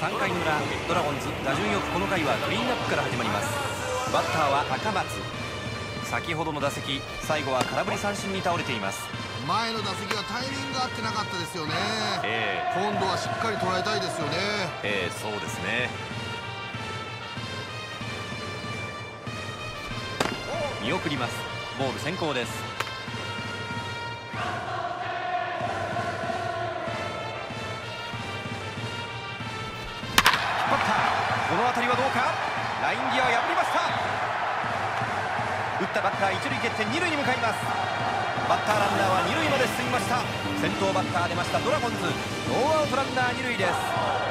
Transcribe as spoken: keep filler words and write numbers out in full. さんかいの裏、ドラゴンズ打順よくこの回はクリーンアップから始まります。バッターは赤松。先ほどの打席、最後は空振り三振に倒れています。前の打席はタイミングが合ってなかったですよね、えー、今度はしっかり捉えたいですよね、えー、そうですね。見送ります。ボール先行です。この辺りはどうか。ライン際を破りました。打ったバッター一塁蹴って二塁に向かいます。バッターランナーは二塁まで進みました。先頭バッター出ましたドラゴンズ、ノーアウトランナー二塁です。